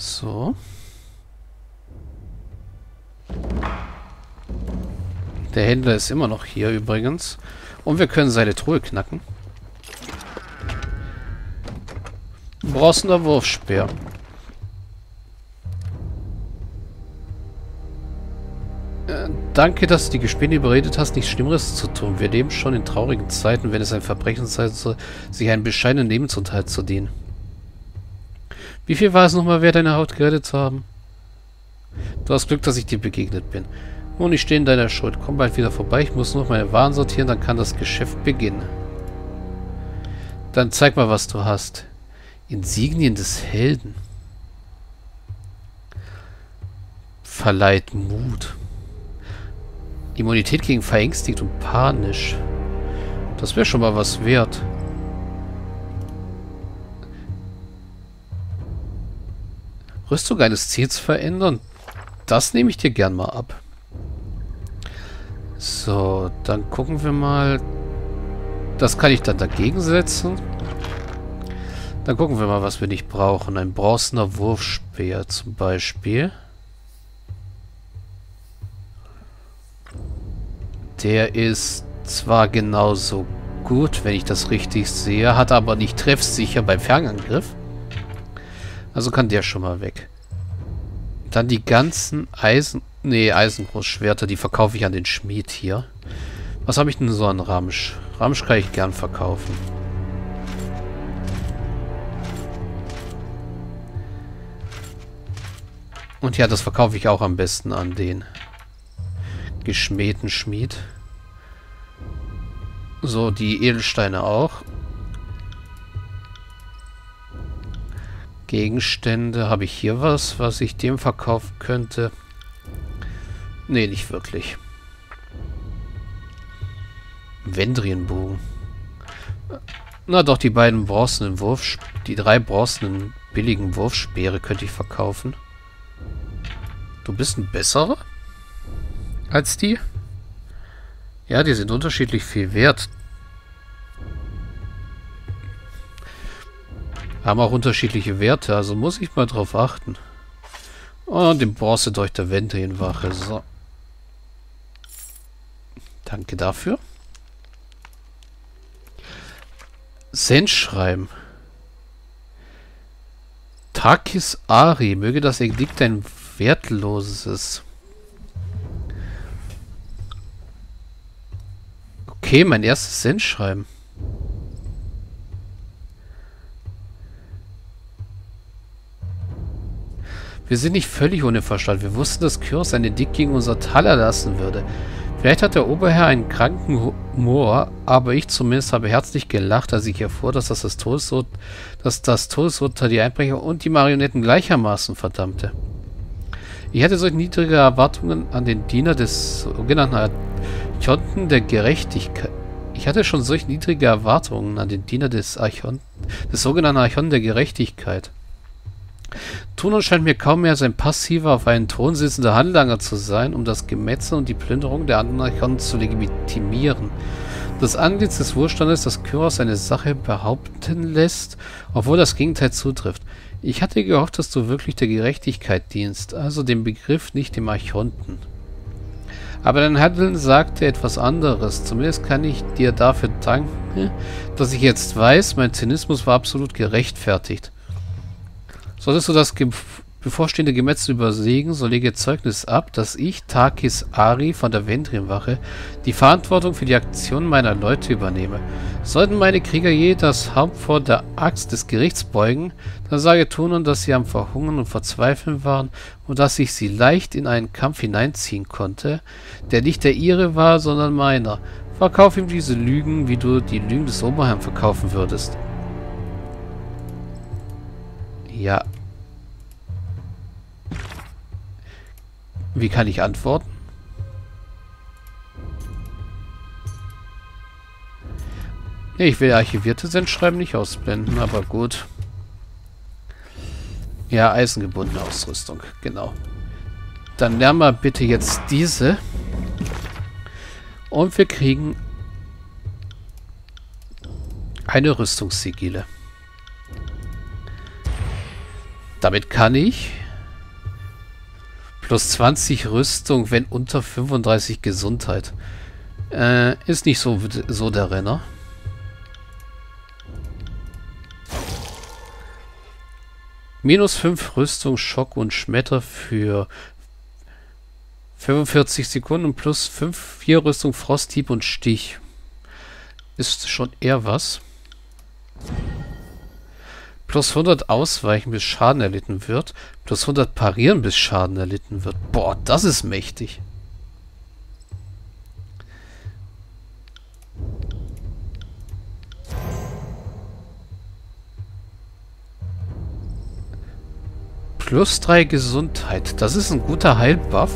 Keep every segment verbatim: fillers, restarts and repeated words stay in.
So. Der Händler ist immer noch hier übrigens. Und wir können seine Truhe knacken. Bronzener Wurfspeer. Äh, danke, dass du die Gespinne überredet hast, nichts Schlimmeres zu tun. Wir leben schon in traurigen Zeiten, wenn es ein Verbrechen sein soll, sich einen bescheidenen Lebensunterhalt zu dienen. Wie viel war es nochmal wert, deine Haut gerettet zu haben? Du hast Glück, dass ich dir begegnet bin. Nun, ich stehe in deiner Schuld. Komm bald wieder vorbei. Ich muss noch meine Waren sortieren, dann kann das Geschäft beginnen. Dann zeig mal, was du hast. Insignien des Helden. Verleiht Mut. Immunität gegen verängstigt und panisch. Das wäre schon mal was wert. Rüstung eines Ziels verändern. Das nehme ich dir gern mal ab. So, dann gucken wir mal. Das kann ich dann dagegen setzen. Dann gucken wir mal, was wir nicht brauchen. Ein bronzener Wurfspeer zum Beispiel. Der ist zwar genauso gut, wenn ich das richtig sehe, hat aber nicht treffsicher beim Fernangriff. Also kann der schon mal weg. Dann die ganzen Eisen... Nee, Eisengroßschwerter, die verkaufe ich an den Schmied hier. Was habe ich denn so an Ramsch? Ramsch kann ich gern verkaufen. Und ja, das verkaufe ich auch am besten an den geschmähten Schmied. So, die Edelsteine auch. Gegenstände. Habe ich hier was, was ich dem verkaufen könnte? Nee, nicht wirklich. Vendrin-Bogen. Na doch, die beiden bronzenen Wurf... Die drei bronzenen billigen Wurfspeere könnte ich verkaufen. Du bist ein besserer als die? Ja, die sind unterschiedlich viel wert. Haben auch unterschiedliche Werte, also muss ich mal drauf achten. Und den Bronzedolch der Vendrin-Wache. So. Danke dafür. Sendschreiben. Tarkis Ari, möge das Edikt ein wertloses. Okay, mein erstes Sendschreiben. Wir sind nicht völlig ohne Verstand. Wir wussten, dass Kyros einen Edikt gegen unser Tal erlassen würde. Vielleicht hat der Oberherr einen kranken Humor, aber ich zumindest habe herzlich gelacht, als ich erfuhr, dass das, das Todesurteil, dass das Todesurteil die Einbrecher und die Marionetten gleichermaßen verdammte. Ich hatte solch niedrige Erwartungen an den Diener des sogenannten Archonten der Gerechtigkeit. Ich hatte schon solch niedrige Erwartungen an den Diener des Archonten, des sogenannten Archonten der Gerechtigkeit. Tunon scheint mir kaum mehr als ein passiver, auf einen Thron sitzender Handlanger zu sein, um das Gemetzel und die Plünderung der anderen Archonten zu legitimieren. Das Antlitz des Wohlstandes, das Kyros seine Sache behaupten lässt, obwohl das Gegenteil zutrifft. Ich hatte gehofft, dass du wirklich der Gerechtigkeit dienst, also dem Begriff, nicht dem Archonten. Aber dein Handeln sagte etwas anderes. Zumindest kann ich dir dafür danken, dass ich jetzt weiß, mein Zynismus war absolut gerechtfertigt. Solltest du das ge bevorstehende Gemetzel übersägen, so lege Zeugnis ab, dass ich, Tarkis Ari von der Vendrin-Wache, die Verantwortung für die Aktion meiner Leute übernehme. Sollten meine Krieger je das Haupt vor der Axt des Gerichts beugen, dann sage Tunon, dass sie am Verhungern und Verzweifeln waren und dass ich sie leicht in einen Kampf hineinziehen konnte, der nicht der ihre war, sondern meiner. Verkauf ihm diese Lügen, wie du die Lügen des Oberherrn verkaufen würdest. Ja. Wie kann ich antworten? Ich will archivierte Sendschreiben nicht ausblenden, aber gut. Ja, eisengebundene Ausrüstung, genau. Dann lernen wir bitte jetzt diese. Und wir kriegen eine Rüstungssigile. Damit kann ich plus zwanzig Rüstung, wenn unter fünfunddreißig Gesundheit. Äh, ist nicht so, so der Renner. Minus fünf Rüstung, Schock und Schmetter für fünfundvierzig Sekunden und plus fünf, vier Rüstung, Frosthieb und Stich. Ist schon eher was. Plus hundert Ausweichen, bis Schaden erlitten wird. Plus hundert Parieren, bis Schaden erlitten wird. Boah, das ist mächtig. Plus drei Gesundheit. Das ist ein guter Heilbuff.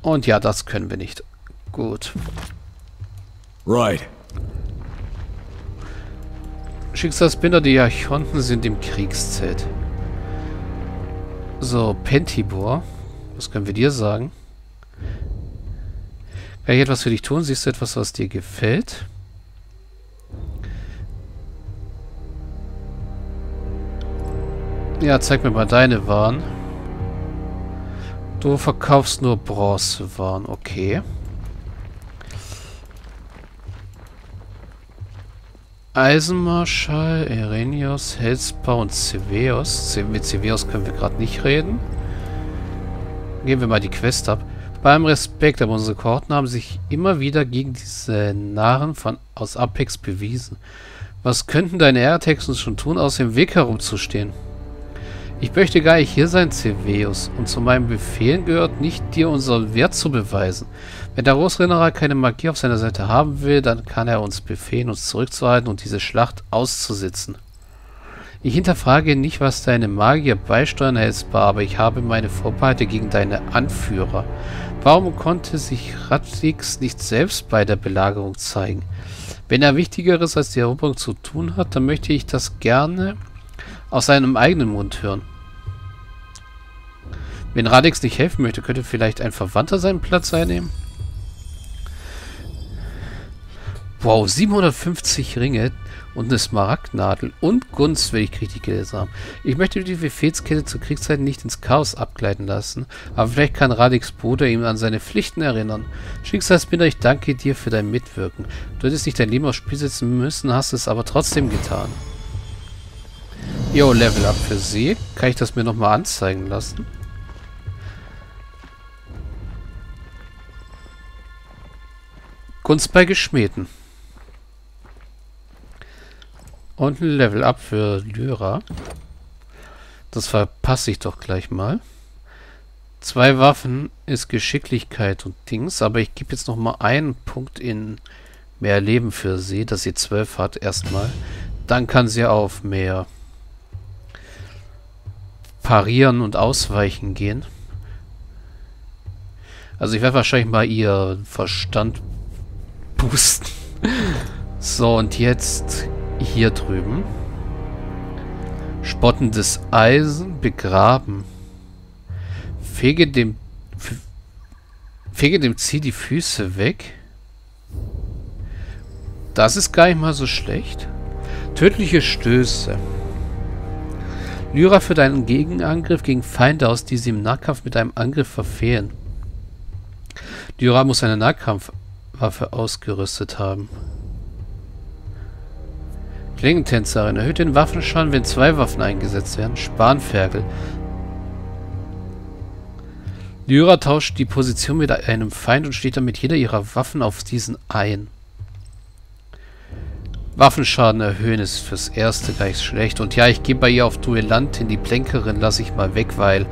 Und ja, das können wir nicht. Gut. Right. Schicksalsbinder, die Archonten sind im Kriegszelt. So, Pentibor. Was können wir dir sagen? Kann ich etwas für dich tun? Siehst du etwas, was dir gefällt? Ja, zeig mir mal deine Waren. Du verkaufst nur Bronzewaren, okay. Eisenmarschall, Erenios, Hellspaar und Ceveos. Mit Ceveos können wir gerade nicht reden. Geben wir mal die Quest ab. Beim Respekt, aber unsere Kohorten haben sich immer wieder gegen diese Narren von, aus Apex bewiesen. Was könnten deine Airtags uns schon tun, aus dem Weg herumzustehen? Ich möchte gar nicht hier sein, Ceveus, und zu meinen Befehlen gehört nicht, dir unseren Wert zu beweisen. Wenn der Großrennerer keine Magie auf seiner Seite haben will, dann kann er uns befehlen, uns zurückzuhalten und diese Schlacht auszusitzen. Ich hinterfrage nicht, was deine Magier beisteuern, Hellspaar, aber ich habe meine Vorbehalte gegen deine Anführer. Warum konnte sich Radix nicht selbst bei der Belagerung zeigen? Wenn er Wichtigeres als die Eroberung zu tun hat, dann möchte ich das gerne aus seinem eigenen Mund hören. Wenn Radix nicht helfen möchte, könnte vielleicht ein Verwandter seinen Platz einnehmen? Wow, siebenhundertfünfzig Ringe und eine Smaragdnadel und Gunst, wenn ich richtig gelesen habe. Ich möchte die Befehlskette zur Kriegszeit nicht ins Chaos abgleiten lassen, aber vielleicht kann Radix Bruder ihm an seine Pflichten erinnern. Schicksalsbinder, ich danke dir für dein Mitwirken. Du hättest nicht dein Leben aufs Spiel setzen müssen, hast es aber trotzdem getan. Yo, Level Up für sie. Kann ich das mir nochmal anzeigen lassen? Kunst bei Geschmähten. Und ein Level Up für Lyra. Das verpasse ich doch gleich mal. Zwei Waffen ist Geschicklichkeit und Dings, aber ich gebe jetzt nochmal einen Punkt in mehr Leben für sie, dass sie zwölf hat erstmal. Dann kann sie auf mehr Parieren und Ausweichen gehen. Also ich werde wahrscheinlich mal ihr Verstand boosten. So, und jetzt hier drüben. Spottendes Eisen begraben. Fege dem Fege dem Zieh die Füße weg. Das ist gar nicht mal so schlecht. Tödliche Stöße. Lyra für deinen Gegenangriff gegen Feinde aus, die sie im Nahkampf mit einem Angriff verfehlen. Lyra muss eine Nahkampfwaffe ausgerüstet haben. Klingentänzerin erhöht den Waffenschaden, wenn zwei Waffen eingesetzt werden. Spanferkel. Lyra tauscht die Position mit einem Feind und steht damit jeder ihrer Waffen auf diesen ein. Waffenschaden erhöhen ist fürs Erste gleich schlecht. Und ja, ich gehe bei ihr auf Duellantin. Die Plänkerin lasse ich mal weg, weil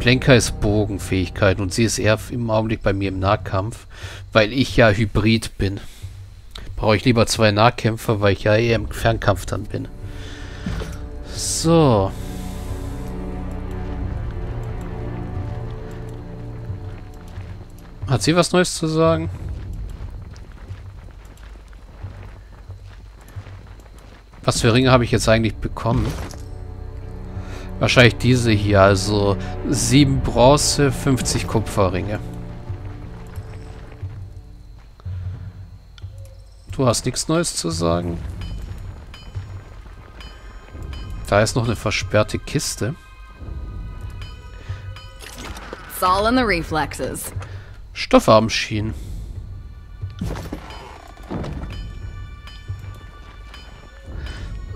Plänker ist Bogenfähigkeit und sie ist eher im Augenblick bei mir im Nahkampf, weil ich ja Hybrid bin. Brauche ich lieber zwei Nahkämpfer, weil ich ja eher im Fernkampf dann bin. So. Hat sie was Neues zu sagen? Was für Ringe habe ich jetzt eigentlich bekommen? Wahrscheinlich diese hier, also sieben Bronze, fünfzig Kupferringe. Du hast nichts Neues zu sagen. Da ist noch eine versperrte Kiste. It's all in the reflexes. Stoffarmschienen.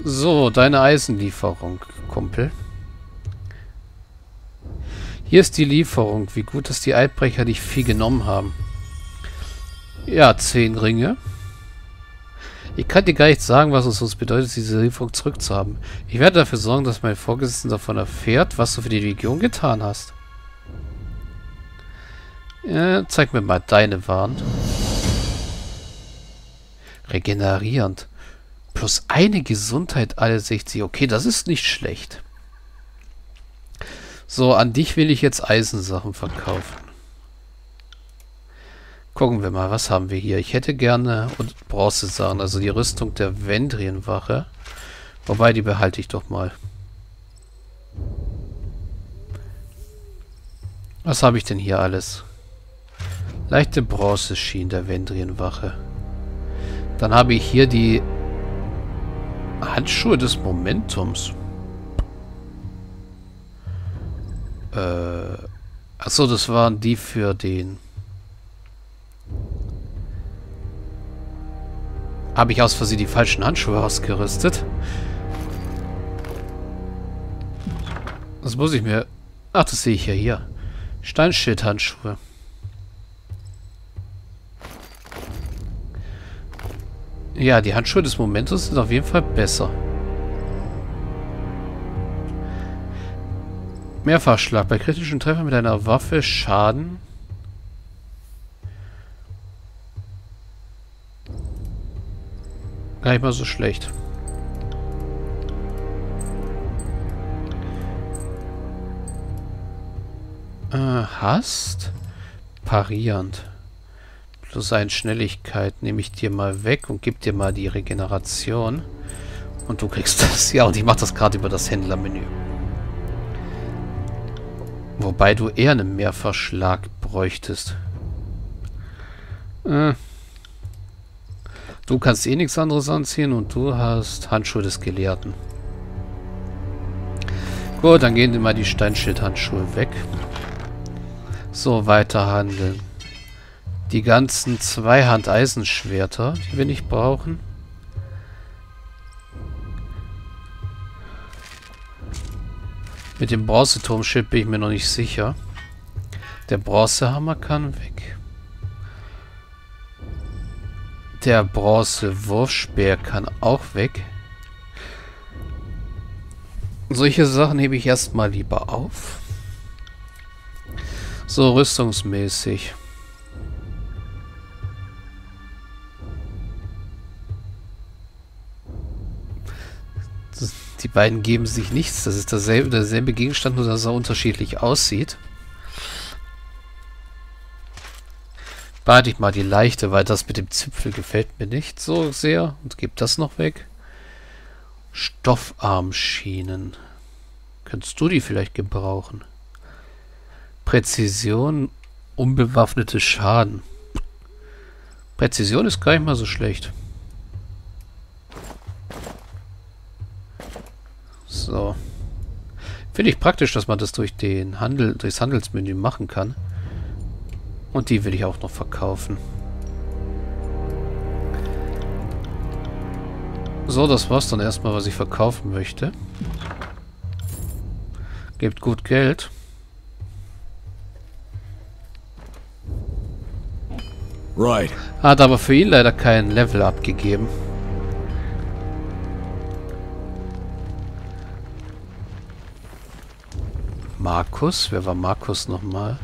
So, deine Eisenlieferung, Kumpel. Hier ist die Lieferung. Wie gut, dass die Eidbrecher nicht viel genommen haben. Ja, zehn Ringe. Ich kann dir gar nicht sagen, was es uns bedeutet, diese Lieferung zurückzuhaben. Ich werde dafür sorgen, dass mein Vorgesetzter davon erfährt, was du für die Legion getan hast. Ja, zeig mir mal deine Waren. Regenerierend. Plus eine Gesundheit alle sechzig. Okay, das ist nicht schlecht. So, an dich will ich jetzt Eisensachen verkaufen. Gucken wir mal, was haben wir hier? Ich hätte gerne und Bronzesachen, also die Rüstung der Vendrin-Wache. Wobei, die behalte ich doch mal. Was habe ich denn hier alles? Leichte Bronzeschienen der Vendrin-Wache. Dann habe ich hier die Handschuhe des Momentums. Äh, achso, das waren die für den... Habe ich aus Versehen die falschen Handschuhe ausgerüstet? Das muss ich mir... Ach, das sehe ich ja hier. Steinschildhandschuhe. Ja, die Handschuhe des Momentes sind auf jeden Fall besser. Mehrfachschlag. Bei kritischen Treffer mit einer Waffe Schaden. Gar nicht mal so schlecht. Äh, hast? Parierend. Plus eine Schnelligkeit nehme ich dir mal weg und gebe dir mal die Regeneration. Und du kriegst das. Ja, und ich mache das gerade über das Händlermenü. Wobei du eher einen Mehrverschlag bräuchtest. Äh. Du kannst eh nichts anderes anziehen und du hast Handschuhe des Gelehrten. Gut, dann gehen dir mal die Steinschildhandschuhe weg. So, weiter handeln. Die ganzen Zweihand-Eisenschwerter, die wir nicht brauchen. Mit dem Bronzeturmschild bin ich mir noch nicht sicher. Der Bronzehammer kann weg. Der Bronzewurfspeer kann auch weg. Solche Sachen hebe ich erstmal lieber auf. So, rüstungsmäßig. Die beiden geben sich nichts. Das ist derselbe, derselbe Gegenstand, nur dass er unterschiedlich aussieht. Behalte ich mal die leichte, weil das mit dem Zipfel gefällt mir nicht so sehr. Und gebe das noch weg. Stoffarmschienen. Könntest du die vielleicht gebrauchen? Präzision, unbewaffnete Schaden. Präzision ist gar nicht mal so schlecht. So. Finde ich praktisch, dass man das durch den Handel, durchs Handelsmenü machen kann. Und die will ich auch noch verkaufen. So, das war's dann erstmal, was ich verkaufen möchte. Gebt gut Geld. Right. Hat aber für ihn leider kein Level abgegeben. Markus? Wer war Markus nochmal?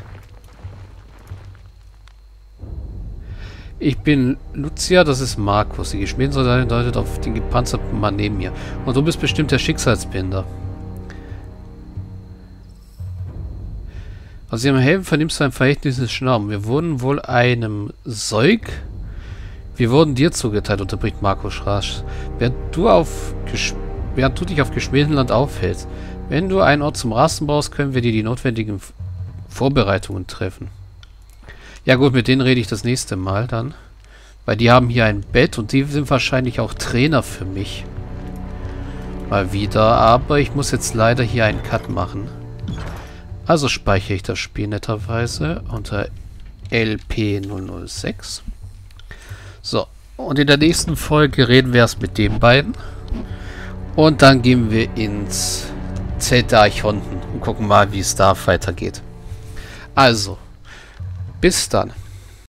Ich bin Lucia, das ist Markus. Die Geschmiedensoldatin deutet auf den gepanzerten Mann neben mir. Und du bist bestimmt der Schicksalsbinder. Aus ihrem Helm vernimmst du ein verhängnisvolles Schnauben. Wir wurden wohl einem Zeug... Wir wurden dir zugeteilt, unterbricht Markus rasch. Während du, auf Während du dich auf Geschmiedenland aufhältst. Wenn du einen Ort zum Rasten brauchst, können wir dir die notwendigen Vorbereitungen treffen. Ja gut, mit denen rede ich das nächste Mal dann. Weil die haben hier ein Bett und die sind wahrscheinlich auch Trainer für mich. Mal wieder, aber ich muss jetzt leider hier einen Cut machen. Also speichere ich das Spiel netterweise unter L P null null sechs. So, und in der nächsten Folge reden wir erst mit den beiden. Und dann gehen wir ins Zelt der Archonten und gucken mal, wie es da weitergeht. Also, bis dann.